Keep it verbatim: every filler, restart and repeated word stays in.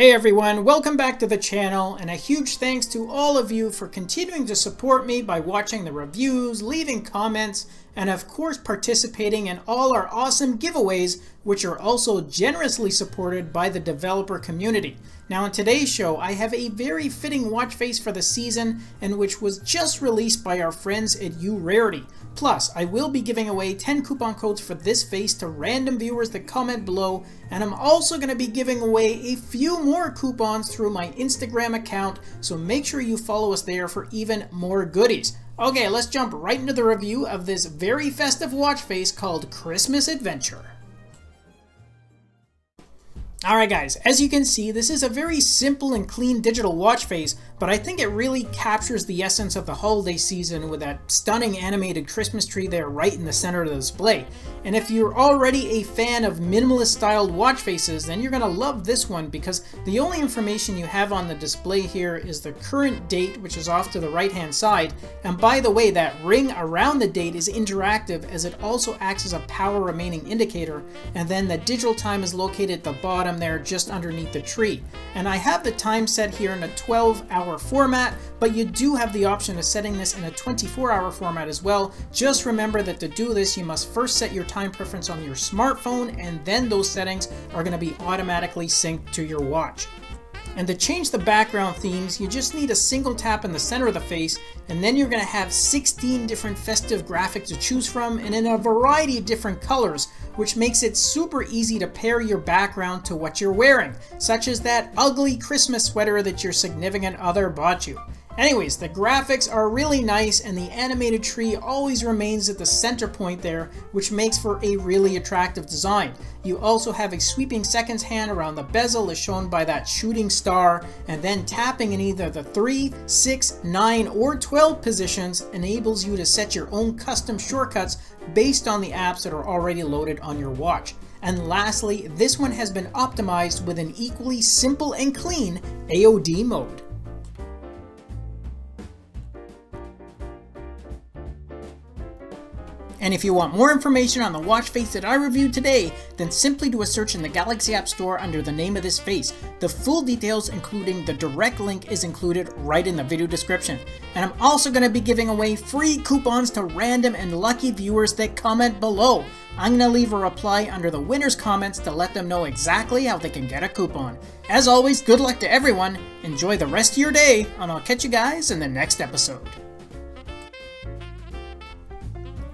Hey everyone, welcome back to the channel, and a huge thanks to all of you for continuing to support me by watching the reviews, leaving comments, and of course participating in all our awesome giveaways, which are also generously supported by the developer community. Now in today's show, I have a very fitting watch face for the season, and which was just released by our friends at Urarity. Plus, I will be giving away ten coupon codes for this face to random viewers that comment below, and I'm also going to be giving away a few more coupons through my Instagram account, so make sure you follow us there for even more goodies. Okay, let's jump right into the review of this very festive watch face called Christmas Adventure. Alright guys, as you can see, this is a very simple and clean digital watch face, but I think it really captures the essence of the holiday season with that stunning animated Christmas tree there right in the center of the display. And if you're already a fan of minimalist styled watch faces, then you're going to love this one, because the only information you have on the display here is the current date, which is off to the right hand side. And by the way, that ring around the date is interactive, as it also acts as a power remaining indicator, and then the digital time is located at the bottom there just underneath the tree. And I have the time set here in a twelve hour format, but you do have the option of setting this in a twenty-four hour format as well. Just remember that to do this, you must first set your time preference on your smartphone, and then those settings are going to be automatically synced to your watch. And to change the background themes, you just need a single tap in the center of the face, and then you're going to have sixteen different festive graphics to choose from, and in a variety of different colors, which makes it super easy to pair your background to what you're wearing, such as that ugly Christmas sweater that your significant other bought you. Anyways, the graphics are really nice, and the animated tree always remains at the center point there, which makes for a really attractive design. You also have a sweeping seconds hand around the bezel, as shown by that shooting star, and then tapping in either the three, six, nine, or twelve positions enables you to set your own custom shortcuts based on the apps that are already loaded on your watch. And lastly, this one has been optimized with an equally simple and clean A O D mode. And if you want more information on the watch face that I reviewed today, then simply do a search in the Galaxy App Store under the name of this face. The full details, including the direct link, is included right in the video description. And I'm also going to be giving away free coupons to random and lucky viewers that comment below. I'm going to leave a reply under the winner's comments to let them know exactly how they can get a coupon. As always, good luck to everyone, enjoy the rest of your day, and I'll catch you guys in the next episode.